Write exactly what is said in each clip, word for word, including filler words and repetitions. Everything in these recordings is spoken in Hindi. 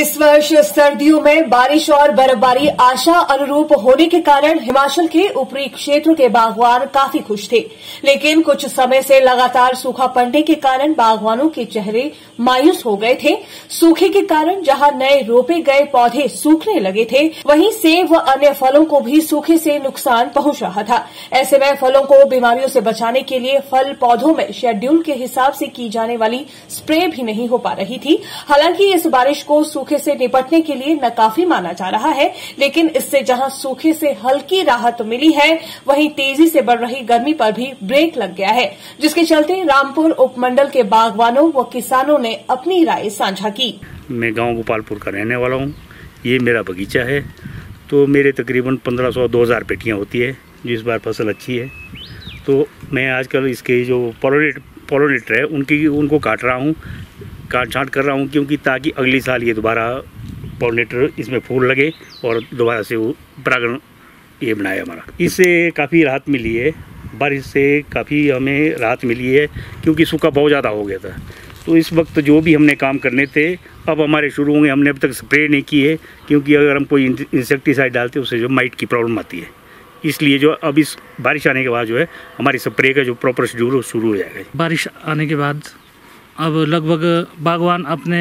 इस वर्ष सर्दियों में बारिश और बर्फबारी आशा अनुरूप होने के कारण हिमाचल के ऊपरी क्षेत्र के बागवान काफी खुश थे, लेकिन कुछ समय से लगातार सूखा पड़ने के कारण बागवानों के चेहरे मायूस हो गए थे। सूखे के कारण जहां नए रोपे गए पौधे सूखने लगे थे, वहीं सेब व अन्य फलों को भी सूखे से नुकसान पहुंच रहा था। ऐसे में फलों को बीमारियों से बचाने के लिए फल पौधों में शेड्यूल के हिसाब से की जाने वाली स्प्रे भी नहीं हो पा रही थी। हालांकि इस बारिश को सूखे से निपटने के लिए नाकाफी माना जा रहा है, लेकिन इससे जहां सूखे से हल्की राहत मिली है, वहीं तेजी से बढ़ रही गर्मी पर भी ब्रेक लग गया है, जिसके चलते रामपुर उपमंडल के बागवानों व किसानों ने अपनी राय साझा की। मैं गांव गोपालपुर का रहने वाला हूं। ये मेरा बगीचा है, तो मेरे तकरीबन पंद्रह सौ दो हजार पेटियाँ होती है। जिस बार फसल अच्छी है तो मैं आजकल इसके जो पॉलिनेटर है उनकी उनको काट रहा हूँ, काट छाँट कर रहा हूँ, क्योंकि ताकि अगले साल ये दोबारा पॉलिनेटर इसमें फूल लगे और दोबारा से वो परागण ये बनाए हमारा। इससे काफ़ी राहत मिली है, बारिश से काफ़ी हमें राहत मिली है, क्योंकि सूखा बहुत ज़्यादा हो गया था। तो इस वक्त जो भी हमने काम करने थे अब हमारे शुरू होंगे। हमने अब तक स्प्रे नहीं की है, क्योंकि अगर हम कोई इंसेक्टिसाइड डालते उससे जो माइट की प्रॉब्लम आती है, इसलिए जो अब इस बारिश आने के बाद जो है हमारी स्प्रे का जो प्रॉपर शेड्यूल शुरू हो जाएगा। बारिश आने के बाद अब लगभग बागवान अपने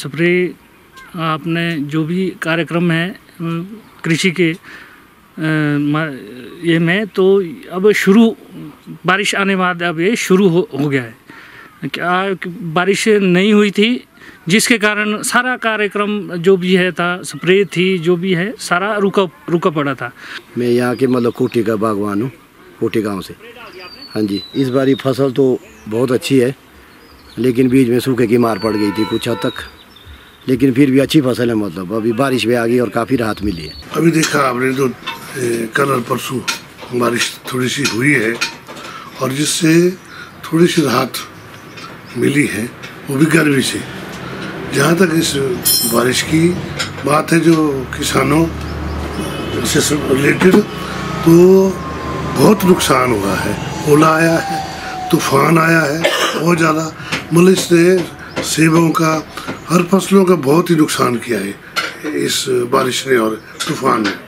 स्प्रे अपने जो भी कार्यक्रम है कृषि के ये में, तो अब शुरू बारिश आने के बाद अब ये शुरू हो, हो गया है। क्या बारिश नहीं हुई थी जिसके कारण सारा कार्यक्रम जो भी है था, स्प्रे थी, जो भी है सारा रुका रुका पड़ा था। मैं यहाँ के मतलब कोटी का बागवान हूँ, कोटी गाँव से। हाँ जी, इस बारी फसल तो बहुत अच्छी है, लेकिन बीच में सूखे की मार पड़ गई थी कुछ हद तक, लेकिन फिर भी अच्छी फसल है। मतलब अभी बारिश भी आ गई और काफ़ी राहत मिली है। अभी देखा आपने जो कल परसों बारिश थोड़ी सी हुई है और जिससे थोड़ी सी राहत मिली है, वो भी गर्मी से। जहाँ तक इस बारिश की बात है जो किसानों से रिलेटेड, तो बहुत नुकसान हुआ है। ओला आया है, तूफान आया है बहुत ज़्यादा, मतलब इसने सेबों का, हर फसलों का बहुत ही नुकसान किया है इस बारिश ने और तूफान ने।